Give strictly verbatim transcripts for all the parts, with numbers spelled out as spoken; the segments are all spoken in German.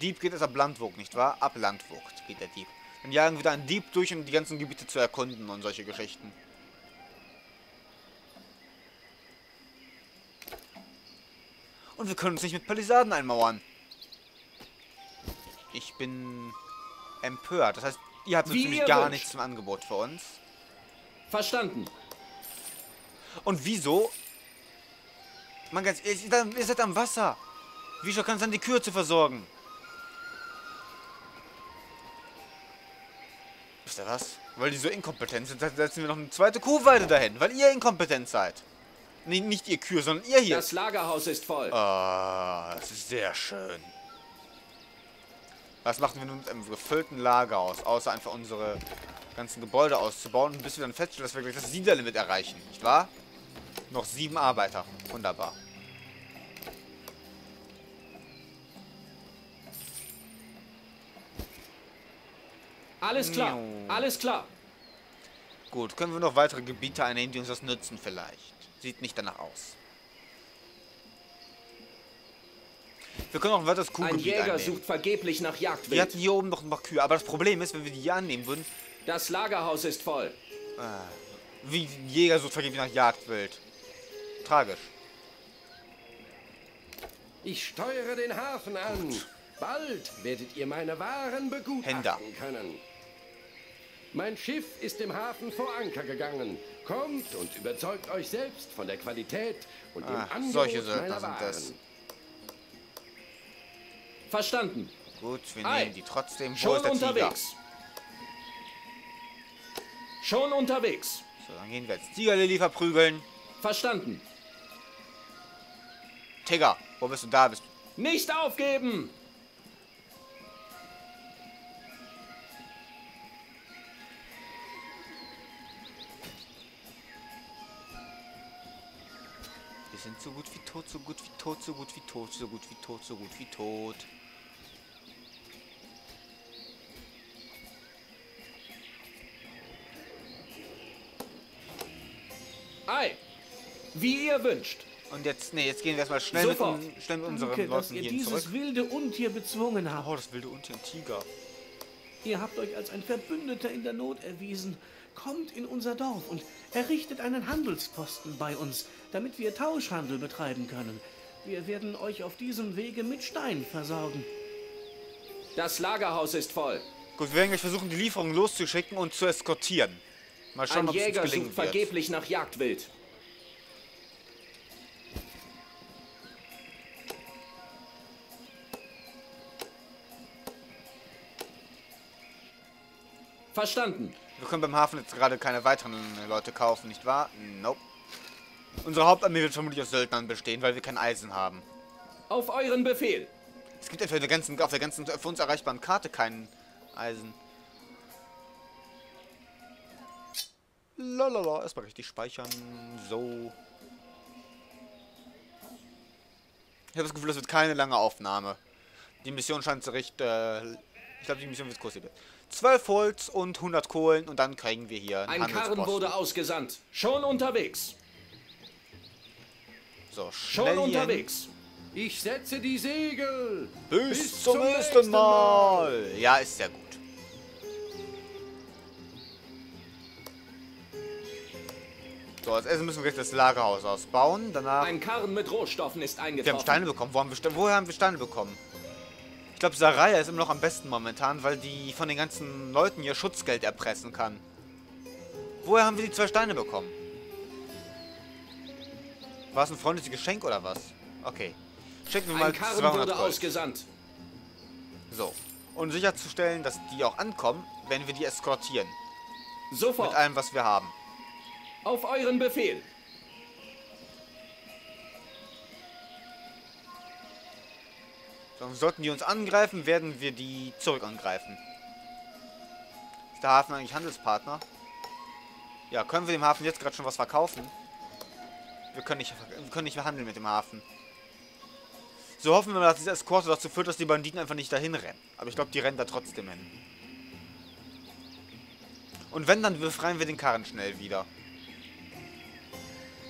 Dieb geht es ab Landvogt, nicht wahr? Ab Landvogt geht der Dieb. Dann jagen wir da einen Dieb durch, um die ganzen Gebiete zu erkunden und solche Geschichten. Und wir können uns nicht mit Palisaden einmauern. Ich bin empört. Das heißt, ihr habt so ziemlich gar nichts im Angebot für uns. Verstanden. Und wieso? Man, ganz ehrlich, ihr seid am Wasser. Wieso kann es dann die Kühe zu versorgen? Wisst ihr was? Weil die so inkompetent sind, setzen wir noch eine zweite Kuhweide dahin. Weil ihr inkompetent seid. Nee, nicht ihr Kühe, sondern ihr hier. Das Lagerhaus ist voll. Ah, das ist sehr schön. Was machen wir nun mit einem gefüllten Lagerhaus? Außer einfach unsere ganzen Gebäude auszubauen. Und bis wir dann feststellen, dass wir gleich das Siederlimit erreichen. Nicht wahr? Noch sieben Arbeiter. Wunderbar. Alles klar, no. alles klar. Gut, können wir noch weitere Gebiete einnehmen, die uns das nützen vielleicht. Sieht nicht danach aus. Wir können auch ein weiteres Kuhgebiet einnehmen. Ein Jäger einnehmen. sucht vergeblich nach Jagdwild. Wir hatten hier oben noch ein paar Kühe, aber das Problem ist, wenn wir die hier annehmen würden... Das Lagerhaus ist voll. Ah, wie ein Jäger sucht vergeblich nach Jagdwild. Tragisch. Ich steuere den Hafen an. Gut. Bald werdet ihr meine Waren begutachten können. Mein Schiff ist im Hafen vor Anker gegangen. Kommt und überzeugt euch selbst von der Qualität und dem Ach, Angebot solche meiner Waren. Das. Verstanden. Gut, wir Ei. nehmen die trotzdem. Wo Schon ist der unterwegs. Tiger? Schon unterwegs. So, dann gehen wir jetzt Tigerlilly verprügeln. Verstanden. Tiger, wo bist du da? Bist du? Nicht aufgeben! Wir sind so gut wie tot, so gut wie tot, so gut wie tot, so gut wie tot, so gut wie tot. Ei! Wie ihr wünscht. Und jetzt, nee, jetzt gehen wir erstmal schnell mit, un, schnell mit unseren Danke, Lossen hier zurück. Dass ihr dieses wilde Untier bezwungen habt. Oh, das wilde Untier, ein Tiger. Ihr habt euch als ein Verbündeter in der Not erwiesen. Kommt in unser Dorf und errichtet einen Handelsposten bei uns, damit wir Tauschhandel betreiben können. Wir werden euch auf diesem Wege mit Stein versorgen. Das Lagerhaus ist voll. Gut, wir werden gleich versuchen, die Lieferung loszuschicken und zu eskortieren. Mal schauen, ob es uns gelingen wird. Ein Jäger sucht vergeblich nach Jagdwild. Verstanden. Wir können beim Hafen jetzt gerade keine weiteren Leute kaufen, nicht wahr? Nope. Unsere Hauptarmee wird vermutlich aus Söldnern bestehen, weil wir kein Eisen haben. Auf euren Befehl! Es gibt einfach auf der ganzen, auf der ganzen für uns erreichbaren Karte kein Eisen. Lalala, erstmal richtig speichern. So. Ich habe das Gefühl, das wird keine lange Aufnahme. Die Mission scheint so recht... Äh, ich glaube, die Mission wird kurz hier. zwölf Holz und hundert Kohlen und dann kriegen wir hier einen Handelsposten. Ein Karren wurde ausgesandt. Schon unterwegs. So, schnell Schon unterwegs. Hin. Ich setze die Segel. Bis, Bis zum, zum nächsten Mal. Mal. Ja, ist sehr gut. So, als erstes müssen wir jetzt das Lagerhaus ausbauen. Danach... Ein Karren mit Rohstoffen ist eingetroffen. Wir haben Steine bekommen. Wo haben wir Steine? Woher haben wir Steine bekommen? Ich glaube, Saraya ist immer noch am besten momentan, weil die von den ganzen Leuten hier Schutzgeld erpressen kann. Woher haben wir die zwei Steine bekommen? War es ein freundliches Geschenk oder was? Okay. Schicken wir mal zweihundert Gold. So. Um sicherzustellen, dass die auch ankommen, werden wir die eskortieren. Sofort. Mit allem, was wir haben. Auf euren Befehl. Sollten die uns angreifen, werden wir die zurück angreifen. Ist der Hafen eigentlich Handelspartner? Ja, können wir dem Hafen jetzt gerade schon was verkaufen? Wir können nicht, wir können nicht mehr handeln mit dem Hafen. So hoffen wir mal, dass diese Eskorte dazu führt, dass die Banditen einfach nicht dahin rennen. Aber ich glaube, die rennen da trotzdem hin. Und wenn, dann befreien wir den Karren schnell wieder.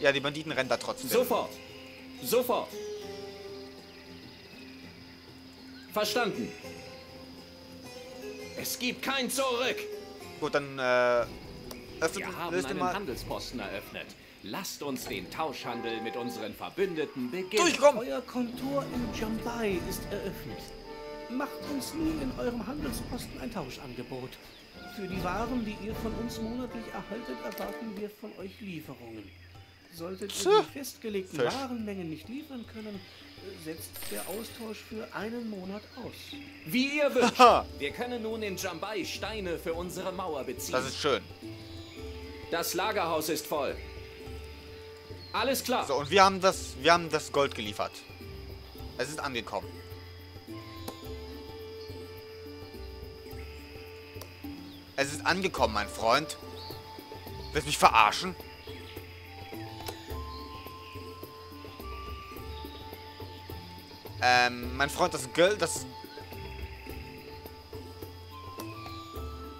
Ja, die Banditen rennen da trotzdem. Sofort! Sofort! Verstanden. Es gibt kein Zurück. Gut, dann äh, öffnet wir haben einen mal. Handelsposten eröffnet. Lasst uns den Tauschhandel mit unseren Verbündeten beginnen. Durchkommen. Euer Kontor in Jambai ist eröffnet. Macht uns nun in eurem Handelsposten ein Tauschangebot. Für die Waren, die ihr von uns monatlich erhaltet, erwarten wir von euch Lieferungen. Solltet ihr die festgelegten Fisch. Warenmengen nicht liefern können, setzt der Austausch für einen Monat aus. Wie ihr wünscht. Wir können nun in Jambai Steine für unsere Mauer beziehen. Das ist schön. Das Lagerhaus ist voll. Alles klar. So, und wir haben das, wir haben das Gold geliefert. Es ist angekommen. Es ist angekommen, mein Freund. Willst du mich verarschen? Ähm, mein Freund, das Gold, das...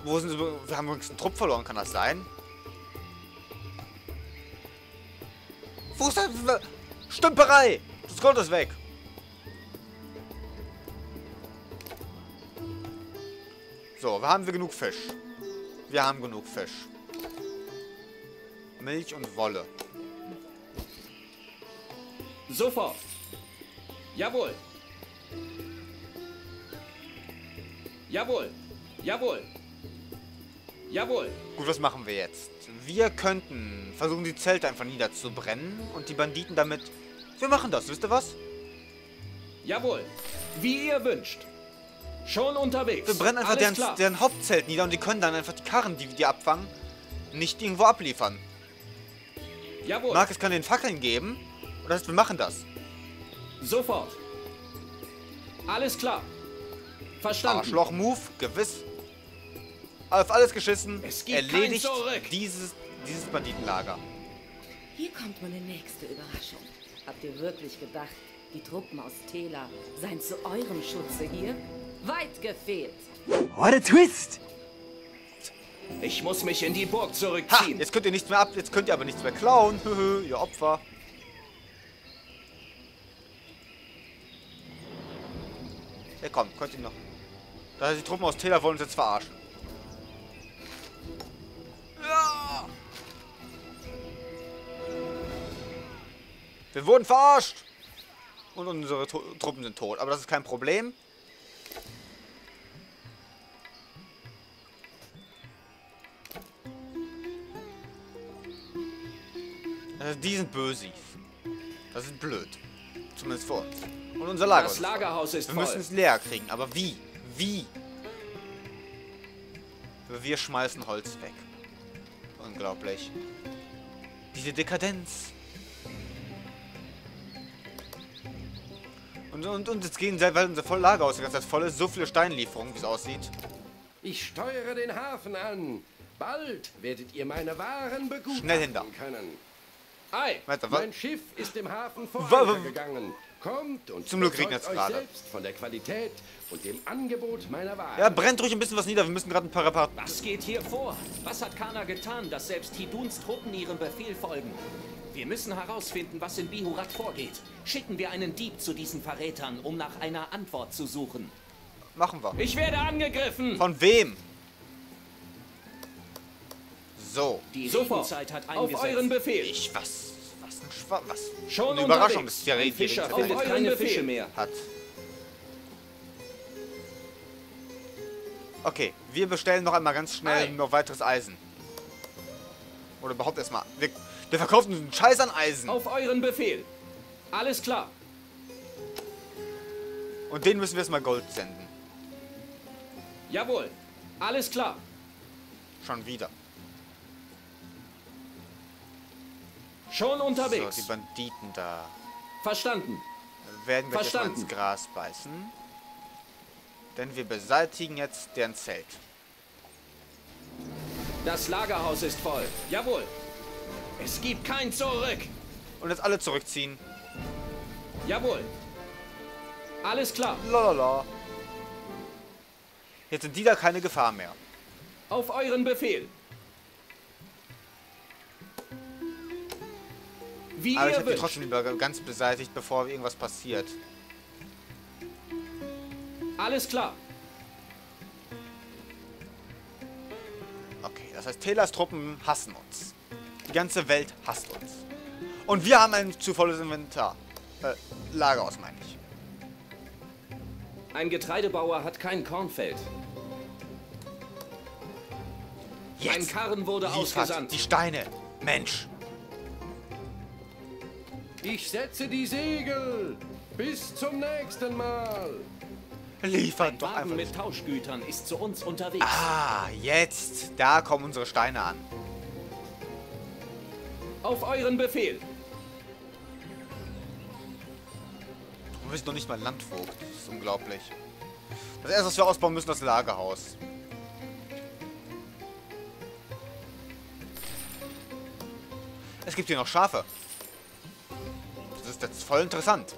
Wo sind wir? Wir haben übrigens einen Trupp verloren, kann das sein? Wo ist das? Stümperei! Das Gold ist weg! So, haben wir genug Fisch? Wir haben genug Fisch. Milch und Wolle. Sofort! Jawohl! Jawohl! Jawohl! Jawohl! Gut, was machen wir jetzt? Wir könnten versuchen, die Zelte einfach niederzubrennen und die Banditen damit... Wir machen das, wisst ihr was? Jawohl! Wie ihr wünscht! Schon unterwegs! Wir brennen einfach deren, deren Hauptzelt nieder und die können dann einfach die Karren, die wir abfangen, nicht irgendwo abliefern. Jawohl! Markus kann den Fackeln geben und das heißt, wir machen das. Sofort. Alles klar. Verstanden. Arschloch-Move, gewiss. Auf alles geschissen. Es gibt erledigt kein Zurück. Dieses, dieses Banditenlager. Hier kommt meine nächste Überraschung. Habt ihr wirklich gedacht, die Truppen aus Tela seien zu eurem Schutze hier? Weit gefehlt. What a twist! Ich muss mich in die Burg zurückziehen. Ha, jetzt könnt ihr nichts mehr ab, jetzt könnt ihr aber nichts mehr klauen. Ihr Opfer. Ja, komm, könnt ihr noch. Da die Truppen aus Tela wollen uns jetzt verarschen. Ja! Wir wurden verarscht! Und unsere Truppen sind tot. Aber das ist kein Problem. Also die sind böse. Das ist blöd. Zumindest vor uns. Und unser Lager. Das Lagerhaus ist voll. Wir müssen es leer kriegen, aber wie? Wie? Wir schmeißen Holz weg. Unglaublich. Diese Dekadenz. Und, und, und jetzt gehen, weil unser Lagerhaus die ganze Zeit voll ist, so viele Steinlieferungen, wie es aussieht. Ich steuere den Hafen an. Bald werdet ihr meine Waren begutachten Schnell hinter. können. Ei, mein Schiff ist im Hafen vorangegangen. Kommt und zum Glück regnet es gerade. Von der Qualität und dem Angebot meiner Wahl. Ja, brennt ruhig ein bisschen was nieder. Wir müssen gerade ein paar Reparatur. Was geht hier vor? Was hat Kana getan, dass selbst Hiduns Truppen ihrem Befehl folgen? Wir müssen herausfinden, was in Bihurat vorgeht. Schicken wir einen Dieb zu diesen Verrätern, um nach einer Antwort zu suchen. Machen wir. Ich werde angegriffen. Von wem? So. Die Regenzeit hat eingesetzt. Auf euren Befehl. Ich was? Was? was? Schon eine Überraschung, dass der Fischer findet keine Fische mehr hat. Okay, wir bestellen noch einmal ganz schnell Ei. noch weiteres Eisen. Oder überhaupt erstmal. Wir, der verkauft einen Scheiß an Eisen. Auf euren Befehl. Alles klar. Und den müssen wir erstmal Gold senden. Jawohl. Alles klar. Schon wieder. Schon unterwegs. So, die Banditen da. Verstanden. Werden wir erstmal ins Gras beißen. Denn wir beseitigen jetzt deren Zelt. Das Lagerhaus ist voll. Jawohl. Es gibt kein Zurück. Und jetzt alle zurückziehen. Jawohl. Alles klar. Lalala. Jetzt sind die da keine Gefahr mehr. Auf euren Befehl. Wie Aber ich habe die trotzdem lieber ganz beseitigt, bevor irgendwas passiert. Alles klar. Okay, das heißt, Telas Truppen hassen uns. Die ganze Welt hasst uns. Und wir haben ein zu volles Inventar. Äh, Lagerhaus, meine ich. Ein Getreidebauer hat kein Kornfeld. Jetzt. Ein Karren wurde Liefert ausgesandt. Die Steine. Mensch. Ich setze die Segel. Bis zum nächsten Mal. Liefert Ein doch Wagen einfach mit Tauschgütern ist zu uns unterwegs. Ah, jetzt. Da kommen unsere Steine an. Auf euren Befehl. Du bist noch nicht mal Landvogt. Das ist unglaublich. Das erste, was wir ausbauen müssen, ist das Lagerhaus. Es gibt hier noch Schafe. Das ist jetzt voll interessant.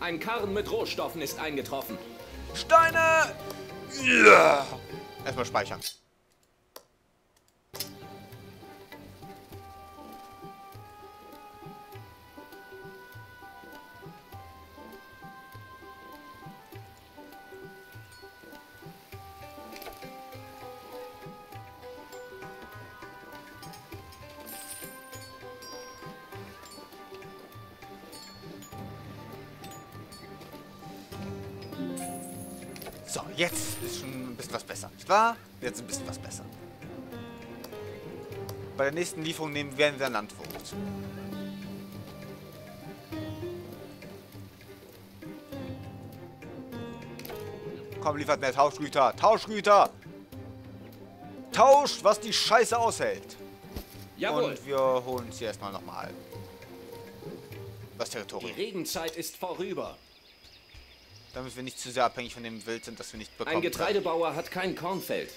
Ein Karren mit Rohstoffen ist eingetroffen. Steine! Ja. Erstmal speichern. So, jetzt ist schon ein bisschen was besser. Nicht wahr? Jetzt ein bisschen was besser. Bei der nächsten Lieferung nehmen wir einen Landvogt. Komm, liefert mehr Tauschgüter. Tauschgüter! Tauscht, was die Scheiße aushält. Jawohl. Und wir holen uns hier erstmal nochmal das Territorium. Die Regenzeit ist vorüber. Damit wir nicht zu sehr abhängig von dem Wild sind, das wir nicht bekommen. Ein Getreidebauer hat kein Kornfeld.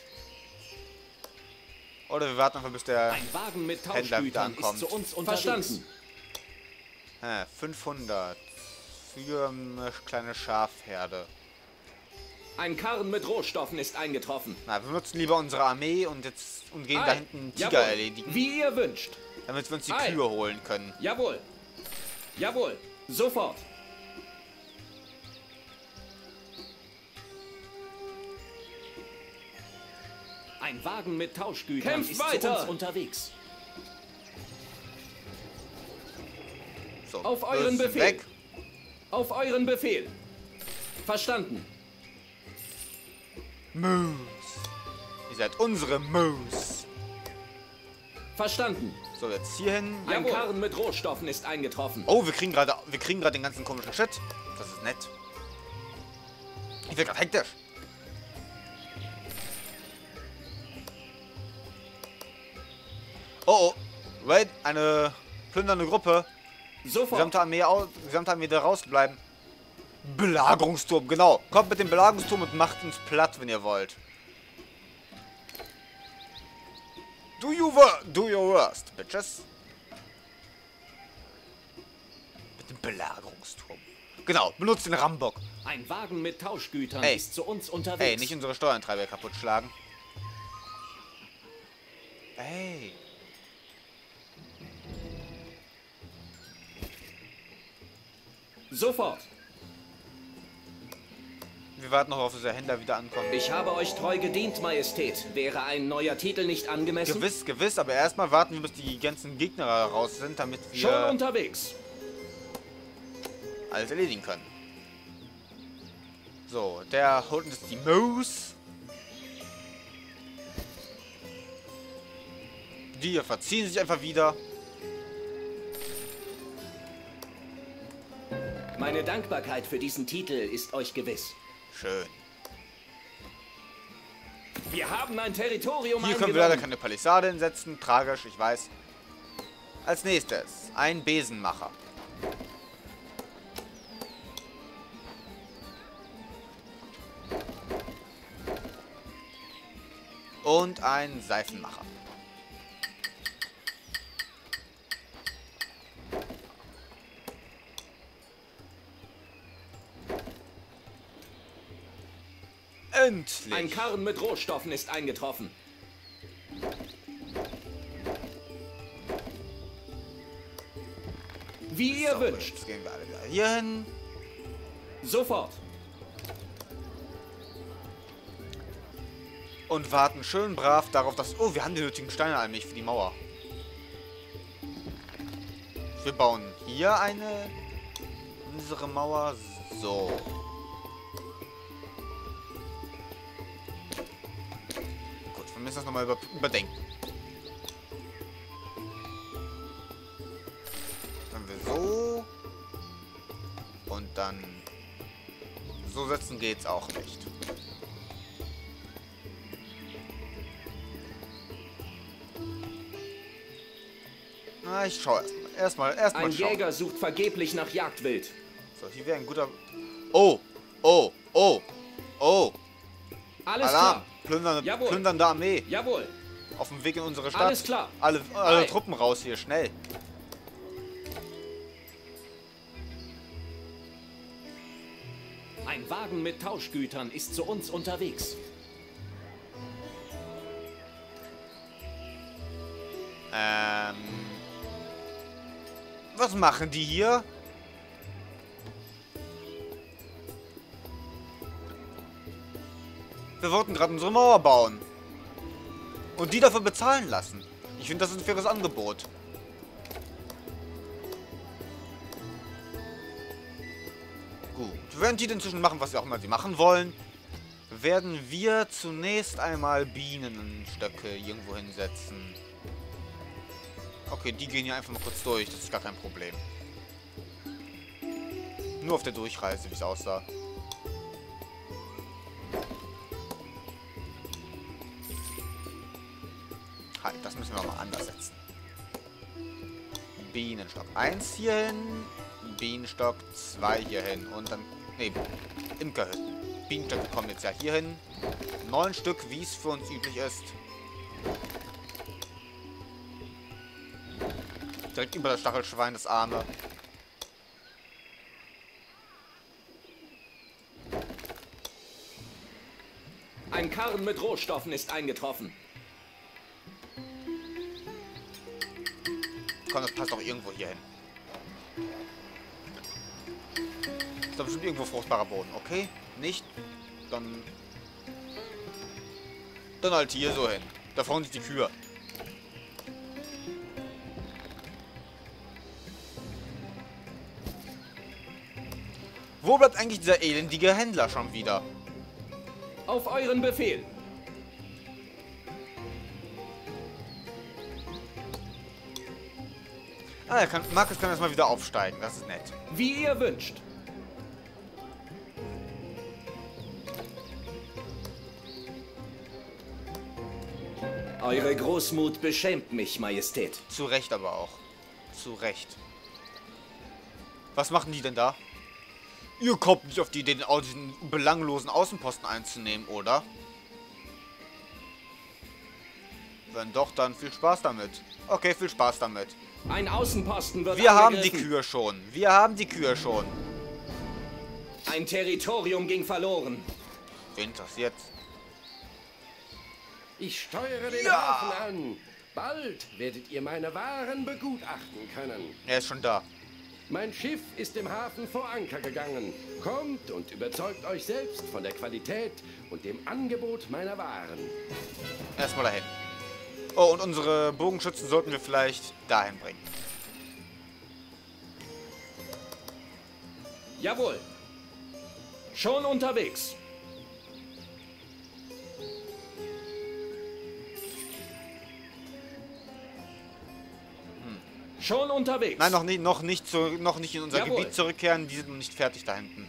Oder wir warten einfach, bis der Ein Wagen mit Händler wieder ankommt. Ist zu uns Verstanden. Ha, fünfhundert. Für eine kleine Schafherde. Ein Karren mit Rohstoffen ist eingetroffen. Na, wir nutzen lieber unsere Armee und jetzt und gehen Ei. da hinten einen Tiger Jawohl. erledigen. Wie ihr wünscht. Damit wir uns die Ei. Kühe holen können. Jawohl. Jawohl. Sofort. Ein Wagen mit Tauschgütern Kämpft ist weiter. zu uns unterwegs. So, Auf euren Befehl. Weg. Auf euren Befehl. Verstanden. Moose. Ihr seid unsere Moose. Verstanden. So, jetzt hierhin. Ein Jawohl. Karren mit Rohstoffen ist eingetroffen. Oh, wir kriegen gerade wir kriegen gerade den ganzen komischen Shit. Das ist nett. Ich werde gerade hektisch. Oh, oh, wait, eine plündernde Gruppe. Sofort. Gesamte Armee, aus, gesamte Armee da rausbleiben. Belagerungsturm, genau. Kommt mit dem Belagerungsturm und macht uns platt, wenn ihr wollt. Do, you do your worst, bitches. Mit dem Belagerungsturm. Genau, benutzt den Rambock. Ein Wagen mit Tauschgütern hey. ist zu uns unterwegs. Ey, nicht unsere Steuerantreiber kaputt schlagen. Ey. Sofort. Wir warten noch auf, dass der Händler wieder ankommt. Ich habe euch treu gedient, Majestät. Wäre ein neuer Titel nicht angemessen? Gewiss, gewiss, aber erstmal warten wir, bis die ganzen Gegner raus sind, damit wir schon unterwegs alles erledigen können. So, der holt uns die Moose. Die hier verziehen sich einfach wieder. Meine Dankbarkeit für diesen Titel ist euch gewiss. Schön. Wir haben ein Territorium Hier können eingenommen. wir leider keine Palisade hinsetzen. Tragisch, ich weiß. Als nächstes, ein Besenmacher. Und ein Seifenmacher. Endlich. Ein Karren mit Rohstoffen ist eingetroffen. Wie ihr so, wünscht. Jetzt gehen wir alle wieder hier hin. Sofort. Und warten schön brav darauf, dass... Oh, wir haben die nötigen Steine eigentlich für die Mauer. Wir bauen hier eine... Unsere Mauer. So. Gut, wir müssen das nochmal über überdenken. Dann wir so. Und dann... So setzen geht's auch nicht. Na, ich schau erstmal. Erstmal, erstmal Ein schauen. Jäger sucht vergeblich nach Jagdwild. So, hier wäre ein guter... Oh, oh, oh, oh. Alles Alarm. Klar. Plündernde, Jawohl. plündernde Armee. Jawohl. Auf dem Weg in unsere Stadt. Alles klar. Alle, alle Truppen raus hier, schnell. Ein Wagen mit Tauschgütern ist zu uns unterwegs. Ähm... Was machen die hier? Wir wollten gerade unsere Mauer bauen. Und die dafür bezahlen lassen. Ich finde, das ist ein faires Angebot. Gut. Während die denn inzwischen machen, was sie auch immer sie machen wollen, werden wir zunächst einmal Bienenstöcke irgendwo hinsetzen. Okay, die gehen hier einfach mal kurz durch. Das ist gar kein Problem. Nur auf der Durchreise, wie es aussah. Halt, das müssen wir mal anders setzen. Bienenstock eins hier hin. Bienenstock zwei hier hin. Und dann... Ne, Imkerhütten. Bienenstöcke kommen jetzt ja hier hin. Neun Stück, wie es für uns üblich ist. Direkt über das Stachelschwein, das Arme. Ein Karren mit Rohstoffen ist eingetroffen. Komm, das passt doch irgendwo hier hin. Ist doch bestimmt irgendwo fruchtbarer Boden. Okay, nicht? Dann... Dann halt hier so hin. Da freuen sich die Kühe. Wo bleibt eigentlich dieser elendige Händler schon wieder? Auf euren Befehl. Ah, er kann, Markus kann erstmal wieder aufsteigen. Das ist nett. Wie ihr wünscht. Eure Großmut beschämt mich, Majestät. Zu Recht aber auch. Zu Recht. Was machen die denn da? Ihr kommt nicht auf die Idee, den belanglosen Außenposten einzunehmen, oder? Wenn doch, dann viel Spaß damit. Okay, viel Spaß damit. Ein Außenposten wird Wir angegriffen. haben die Kühe schon. Wir haben die Kühe schon. Ein Territorium ging verloren. Wen interessiert's? Ich steuere den ja. Hafen an. Bald werdet ihr meine Waren begutachten können. Er ist schon da. Mein Schiff ist im Hafen vor Anker gegangen. Kommt und überzeugt euch selbst von der Qualität und dem Angebot meiner Waren. Erstmal dahin. Oh, und unsere Bogenschützen sollten wir vielleicht dahin bringen. Jawohl. Schon unterwegs. Schon unterwegs. Nein, noch nicht, noch nicht, zu, noch nicht in unser Jawohl. Gebiet zurückkehren. Die sind noch nicht fertig da hinten.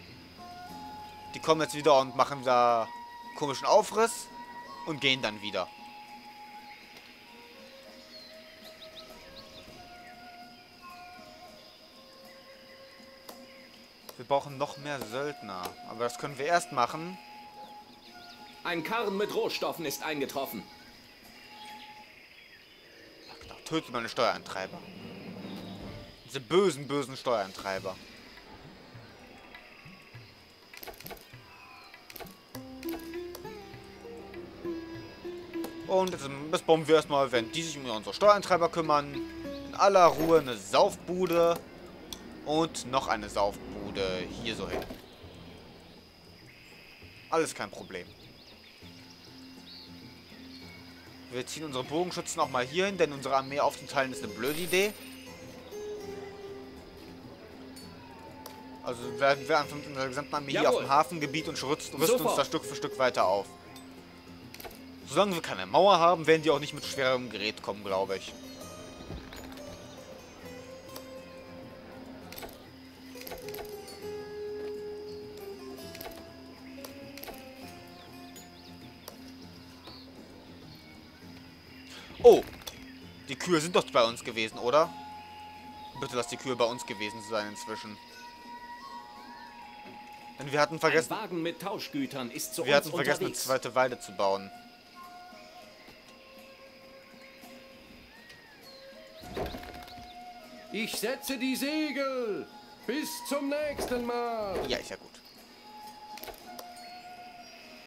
Die kommen jetzt wieder und machen da komischen Aufriss und gehen dann wieder. Wir brauchen noch mehr Söldner. Aber das können wir erst machen. Ein Karren mit Rohstoffen ist eingetroffen. Ja, genau. Töte meine Steuereintreiber. Diese bösen, bösen Steuereintreiber. Und jetzt bomben wir erstmal, wenn die sich um unsere Steuerantreiber kümmern. In aller Ruhe eine Saufbude. Und noch eine Saufbude hier so hin. Alles kein Problem. Wir ziehen unsere Bogenschützen auch mal hier hin, denn unsere Armee aufzuteilen ist eine blöde Idee. Also werden wir einfach mit unserer gesamten Armee Jawohl. hier auf dem Hafengebiet und rüsten uns da Stück für Stück weiter auf. Solange wir keine Mauer haben, werden die auch nicht mit schwerem Gerät kommen, glaube ich. Oh, die Kühe sind doch bei uns gewesen, oder? Bitte lass die Kühe bei uns gewesen sein inzwischen. Denn wir hatten vergessen, Ein Wagen mit Tauschgütern ist zu wir uns hatten vergessen, unterwegs. eine zweite Weide zu bauen. Ich setze die Segel. Bis zum nächsten Mal. Ja, ist ja gut.